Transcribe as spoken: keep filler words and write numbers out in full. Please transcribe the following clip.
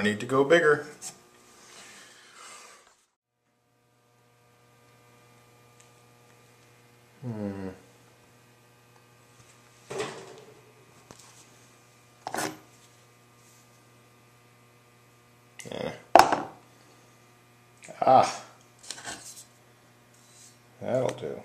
gonna need to go bigger. Hmm. Yeah. Ah. That'll do.